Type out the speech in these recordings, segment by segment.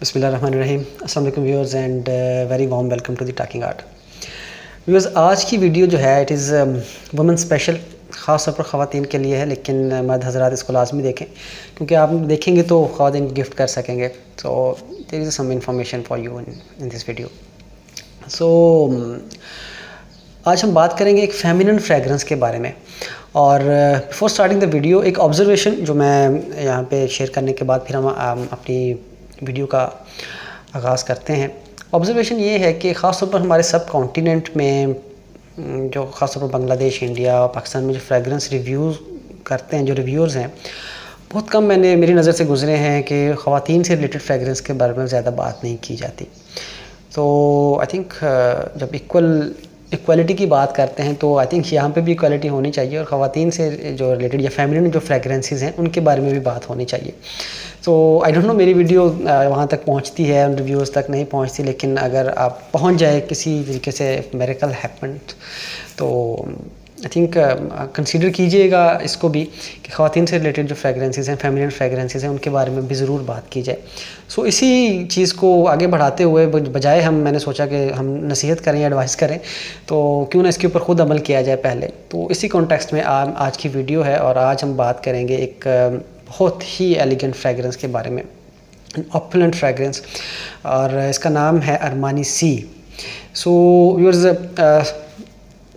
बिस्मिल्लाहिर्रहमानिर्रहीम, अस्सलाम वालेकुम viewers and very warm welcome to the talking art. Viewers, आज की वीडियो जो है इट इज़ वुमेन स्पेशल, ख़ास तौर पर ख़वातीन के लिए है, लेकिन मर्द हज़रात इसको लाजमी देखें क्योंकि आप देखेंगे तो ख़वातीन को गिफ्ट कर सकेंगे। So there is some information for you in this video. So आज हम बात करेंगे एक फेमिनिन फ्रेगरेंस के बारे में। और बिफोर स्टार्टिंग द वीडियो एक ऑब्जर्वेशन जो मैं यहाँ पे शेयर करने के बाद फिर हम अपनी वीडियो का आगाज़ करते हैं। ऑब्जर्वेशन ये है कि ख़ास तौर पर हमारे सब कॉन्टीनेंट में जो ख़ास तौर पर बांग्लादेश, इंडिया, पाकिस्तान में जो फ्रेगरेंस रिव्यूज़ करते हैं, जो रिव्यूअर्स हैं, बहुत कम मैंने मेरी नज़र से गुजरे हैं कि ख़वातीन से रिलेटेड फ्रेगरेंस के बारे में ज़्यादा बात नहीं की जाती। तो आई थिंक जब इक्वालिटी की बात करते हैं तो आई थिंक यहाँ पे भी इक्वालिटी होनी चाहिए और ख़वातीन से जो रिलेटेड या फेमिनिन जो फ्रेगरेंसेस हैं उनके बारे में भी बात होनी चाहिए। तो आई डोंट नो मेरी वीडियो वहाँ तक पहुँचती है, उन रिव्यूज़ तक नहीं पहुँचती, लेकिन अगर आप पहुँच जाए किसी तरीके से मिरेकल हैपेंड, तो आई थिंक कंसीडर कीजिएगा इसको भी कि ख़वातीन से रिलेटेड जो फ्रेगरेंसेस हैं, फेमिनिन फ्रेगरेंसेस हैं, उनके बारे में भी ज़रूर बात की जाए। सो इसी चीज़ को आगे बढ़ाते हुए बजाय मैंने सोचा कि हम नसीहत करें या एडवाइस करें, तो क्यों ना इसके ऊपर ख़ुद अमल किया जाए पहले। तो इसी कॉन्टेक्स्ट में आज की वीडियो है और आज हम बात करेंगे एक बहुत ही एलिगेंट फ्रेगरेंस के बारे में, ऑपुलेंट फ्रेगरेंस, और इसका नाम है अरमानी सी। सो व्यूअर्स,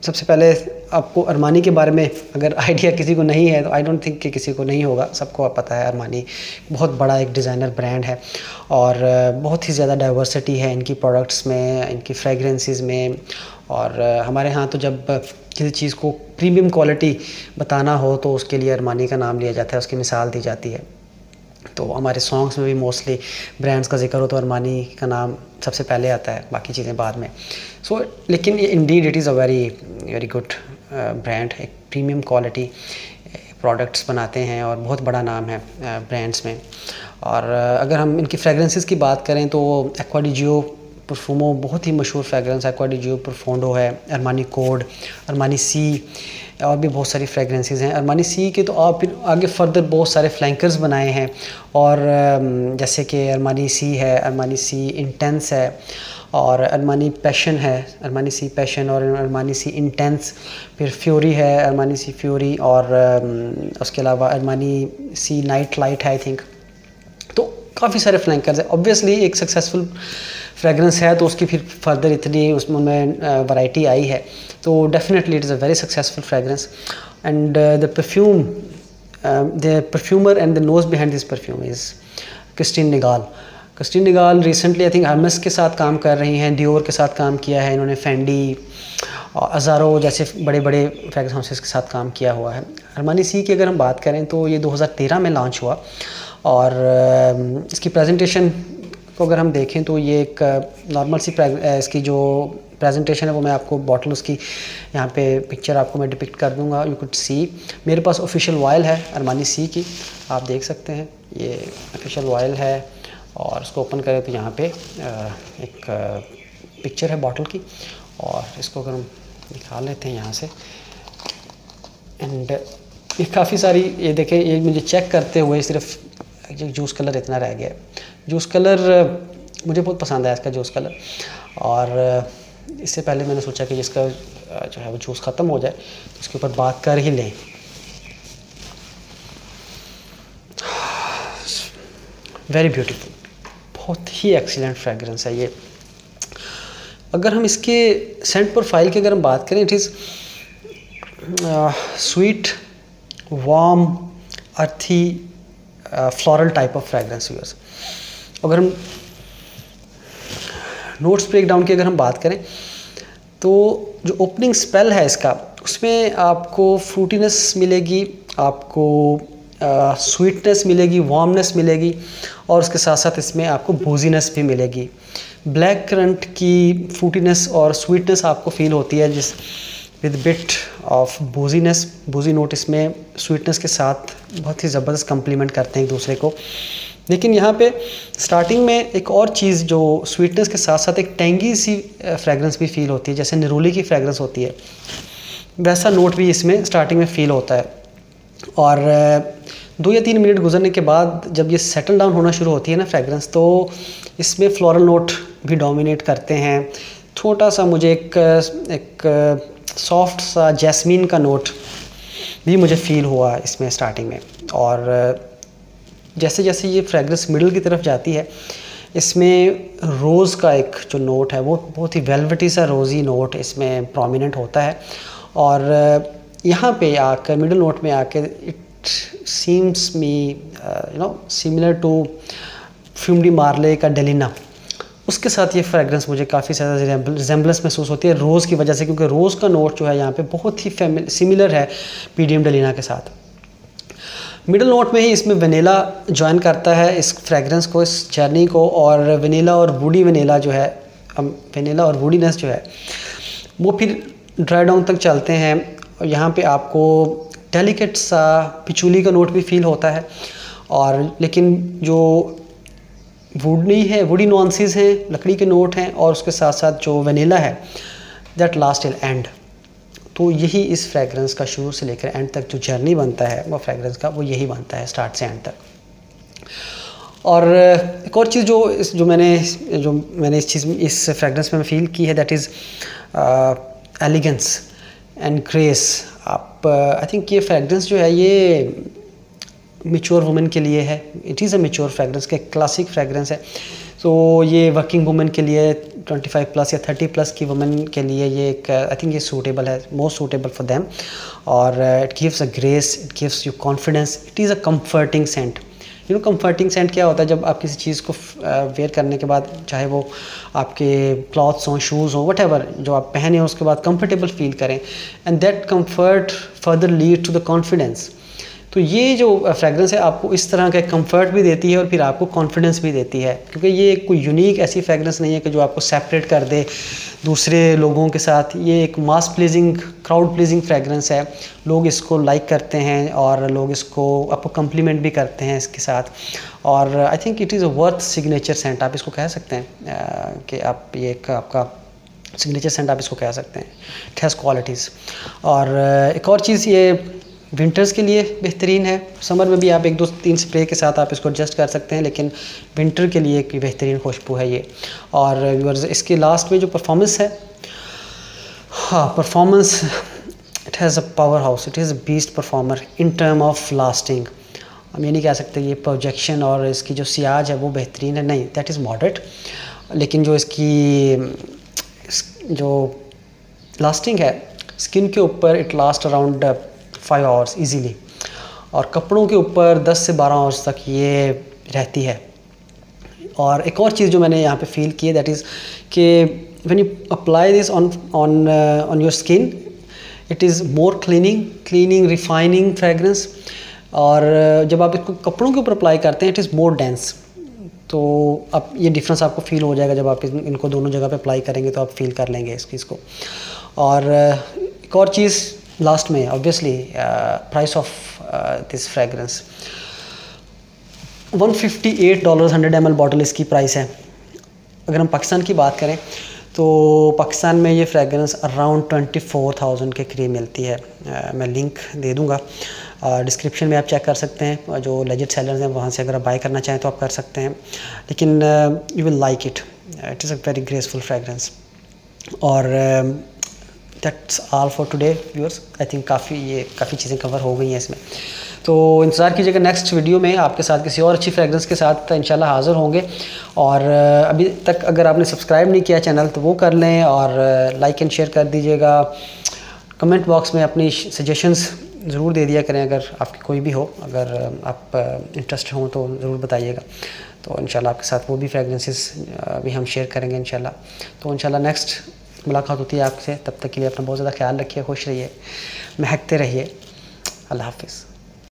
सबसे पहले आपको अरमानी के बारे में अगर आइडिया किसी को नहीं है तो आई डोंट थिंक कि किसी को नहीं होगा, सबको आप पता है अरमानी बहुत बड़ा एक डिज़ाइनर ब्रांड है और बहुत ही ज़्यादा डाइवर्सिटी है इनकी प्रोडक्ट्स में, इनकी फ्रेगरेंसेस में। और हमारे यहाँ तो जब किसी चीज़ को प्रीमियम क्वालिटी बताना हो तो उसके लिए अरमानी का नाम लिया जाता है, उसकी मिसाल दी जाती है। तो हमारे सॉन्ग्स में भी मोस्टली ब्रांड्स का जिक्र हो तो अरमानी का नाम सबसे पहले आता है, बाकी चीज़ें बाद में। सो लेकिन indeed it is a very good brand, एक प्रीमियम क्वालिटी प्रोडक्ट्स बनाते हैं और बहुत बड़ा नाम है ब्रांड्स में। और अगर हम इनकी फ्रेगरेंसेस की बात करें तो एक्वा डी जियो परफ्यूमो बहुत ही मशहूर fragrance, Acqua D Gio Profondo है, अरमानी कोड, अरमानी सी, और भी बहुत सारी फ्रेगरेंसेस हैं। अरमानी सी के तो आप फिर आगे फर्दर बहुत सारे फ्लैंकर्स बनाए हैं, और जैसे कि अरमानी सी है, अरमानी सी इंटेंस है, और अरमानी पैशन है, अरमानी सी पैशन, और अरमानी सी इंटेंस, फिर फ्यूरी है, अरमानी सी फ्यूरी, और उसके अलावा अरमानी सी नाइट लाइट है आई थिंक। तो काफ़ी सारे फ्लैंकर्स हैं। ऑब्वियसली एक सक्सेसफुल फ्रेगरेंस है तो उसकी फिर फर्दर इतनी उसमें वैरायटी आई है, तो definitely it is a very successful fragrance. And the perfumer and the nose behind this perfume is Christine Nagel. Christine Nagel recently I think Hermes के साथ काम कर रही हैं, डियोर के साथ काम किया है इन्होंने, फेंडी और अज़ारो जैसे बड़े बड़े फ्रेगरेंस हाउसेस के साथ काम किया हुआ है। अरमानी सी की अगर हम बात करें तो ये 2013 में लॉन्च हुआ, और इसकी प्रेजेंटेशन को अगर हम देखें तो ये एक नॉर्मल सी इसकी जो प्रेजेंटेशन है वो मैं आपको बॉटल उसकी यहाँ पे पिक्चर आपको मैं डिपिक्ट कर दूंगा। यू कुड सी मेरे पास ऑफिशियल वायल है अरमानी सी की, आप देख सकते हैं ये ऑफिशियल वायल है, और इसको ओपन करें तो यहाँ पे एक पिक्चर है बॉटल की, और इसको अगर हम निकाल लेते हैं यहाँ से। एंड ये काफ़ी सारी, ये देखें, ये मुझे चेक करते हुए सिर्फ जूस कलर इतना रह गया है। जूस कलर मुझे बहुत पसंद आया इसका जूस कलर, और इससे पहले मैंने सोचा कि इसका जो है वो जूस ख़त्म हो जाए तो इसके ऊपर बात कर ही लें। वेरी ब्यूटीफुल, बहुत ही एक्सीलेंट फ्रेगरेंस है ये। अगर हम इसके सेंट प्रोफाइल की अगर हम बात करें, it is sweet, warm, earthy, floral type of fragrance. Use अगर हम नोट्स ब्रेकडाउन की अगर हम बात करें तो जो ओपनिंग स्पेल है इसका, उसमें आपको फ्रूटीनेस मिलेगी, आपको स्वीटनेस मिलेगी, वार्मनेस मिलेगी, और उसके साथ साथ इसमें आपको बूजीनेस भी मिलेगी। ब्लैक करंट की फ्रूटीनेस और स्वीटनेस आपको फील होती है जिस with bit of booziness. Boozy note इसमें स्वीटनेस के साथ बहुत ही ज़बरदस्त कम्प्लीमेंट करते हैं एक दूसरे को। लेकिन यहाँ पे स्टार्टिंग में एक और चीज़ जो स्वीटनेस के साथ साथ एक टेंगी सी फ्रेगरेंस भी फील होती है, जैसे निरोली की फ्रेगरेंस होती है वैसा नोट भी इसमें स्टार्टिंग में फ़ील होता है। और दो या तीन मिनट गुजरने के बाद जब ये सेटल डाउन होना शुरू होती है ना फ्रेगरेंस, तो इसमें फ्लोरल नोट भी डोमिनेट करते हैं। छोटा सा मुझे एक सॉफ्ट सा जैस्मीन का नोट भी मुझे फ़ील हुआ इसमें स्टार्टिंग में, और जैसे जैसे ये फ्रेगरेंस मिडल की तरफ जाती है इसमें रोज़ का एक जो नोट है वो बहुत ही वेलवेटी सा रोज़ी नोट इसमें प्रोमिनेंट होता है। और यहाँ पे आकर मिडल नोट में आके it seems me you know similar to fume de Marly का डेलिना, उसके साथ ये फ्रेगरेंस मुझे काफ़ी ज़्यादा रिजेंबलेंस महसूस होती है रोज़ की वजह से, क्योंकि रोज़ का नोट जो है यहाँ पे बहुत ही सिमिलर है पीडीएम डेलिना के साथ। मिडल नोट में ही इसमें वनीला ज्वाइन करता है इस फ्रेगरेंस को, इस जर्नी को, और वनीला और वुडी वुडीनेस जो है वो फिर ड्राई डाउन तक चलते हैं। और यहाँ पे आपको डेलिकेट सा पिचूली का नोट भी फील होता है, और लेकिन जो वुडी नॉन्सेस हैं, लकड़ी के नोट हैं, और उसके साथ साथ जो वनीला है दैट लास्ट इल एंड। तो यही इस फ्रेगरेंस का शुरू से लेकर एंड तक जो जर्नी बनता है वो फ्रेगरेंस का, वो यही बनता है स्टार्ट से एंड तक। और एक और चीज़ जो मैंने इस चीज़ में, इस फ्रेगरेंस में फील की है, that is elegance and grace. आप आई थिंक ये फ्रेगरेंस जो है ये मेच्योर वुमेन के लिए है, it is a mature fragrance के क्लासिक फ्रेगरेंस है। तो ये वर्किंग वुमेन के लिए 25 प्लस या 30 प्लस की वुमेन के लिए ये एक आई थिंक ये सूटेबल है, मोस्ट सूटेबल फॉर देम। और it gives a grace, it gives you confidence, it is a comforting scent. You know comforting scent क्या होता है? जब आप किसी चीज़ को वेयर करने के बाद, चाहे वो आपके क्लॉथ्स हों, शूज़ हों, व्हाटएवर जो आप पहने हो, उसके बाद कंफर्टेबल फील करें, and that comfort further lead to the confidence. तो ये जो फ्रेगरेंस है आपको इस तरह का कंफर्ट भी देती है और फिर आपको कॉन्फिडेंस भी देती है, क्योंकि ये कोई यूनिक ऐसी फ्रेगरेंस नहीं है कि जो आपको सेपरेट कर दे दूसरे लोगों के साथ। ये एक mass pleasing, crowd pleasing fragrance है, लोग इसको लाइक करते हैं और लोग इसको आपको कम्प्लीमेंट भी करते हैं इसके साथ। और I think it is a worth signature scent, आप इसको कह सकते हैं कि आप ये एक आपका सिग्नेचर सेंट आप इसको कह सकते हैं, इट हैज़ क्वालिटीज़। और एक और चीज़ ये विंटर्स के लिए बेहतरीन है, समर में भी आप 1-2-3 स्प्रे के साथ आप इसको एडजस्ट कर सकते हैं, लेकिन विंटर के लिए एक बेहतरीन खुशबू है ये। और व्यूअर्स इसके लास्ट में जो परफॉर्मेंस है, हाँ performance, it has a power house, it is a beast performer in term of lasting. हम ये नहीं कह सकते ये प्रोजेक्शन और इसकी जो सियाज है वो बेहतरीन है, नहीं, दैट इज़ मॉडरेट। लेकिन जो इसकी जो लास्टिंग है स्किन के ऊपर, it last around 5 hours easily, और कपड़ों के ऊपर 10 से 12 आवर्स तक ये रहती है। और एक और चीज़ जो मैंने यहाँ पे फील की है, दैट इज़ कि when you apply this on your skin, it is more cleaning refining fragrance. और जब आप इसको कपड़ों के ऊपर अप्लाई करते हैं, इट इज़ मोर डेंस। तो अब ये डिफरेंस आपको फील हो जाएगा जब आप इनको दोनों जगह पे अप्लाई करेंगे, तो आप फील कर लेंगे इस चीज़ को। और एक और चीज़ लास्ट में, obviously price of this fragrance $158 100 ml bottle इसकी प्राइस है। अगर हम पाकिस्तान की बात करें तो पाकिस्तान में ये फ्रेगरेंस अराउंड 24,000 के करीब मिलती है। मैं लिंक दे दूंगा डिस्क्रिप्शन में, आप चेक कर सकते हैं, जो लेजिट सेलर्स हैं वहाँ से अगर आप बाय करना चाहें तो आप कर सकते हैं। लेकिन you will like it, it is a very graceful fragrance. और that's all for today viewers, I think काफ़ी चीज़ें कवर हो गई हैं इसमें। तो इंतज़ार कीजिएगा नेक्स्ट वीडियो में, आपके साथ किसी और अच्छी फ्रेगरेंस के साथ इंशाल्लाह हाज़िर होंगे। और अभी तक अगर आपने सब्सक्राइब नहीं किया चैनल तो वो कर लें, और लाइक एंड शेयर कर दीजिएगा। कमेंट बॉक्स में अपनी सजेशंस ज़रूर दे दिया करें, अगर आपकी कोई भी हो, अगर आप इंटरेस्ट हों तो ज़रूर बताइएगा। तो इंशाल्लाह आपके साथ वो भी फ्रेगरेंसेस भी हम शेयर करेंगे इंशाल्लाह। तो इंशाल्लाह नेक्स्ट मुलाकात होती है आपसे, तब तक के लिए अपना बहुत ज़्यादा ख्याल रखिए, खुश रहिए, महकते रहिए। अल्लाह हाफिज़।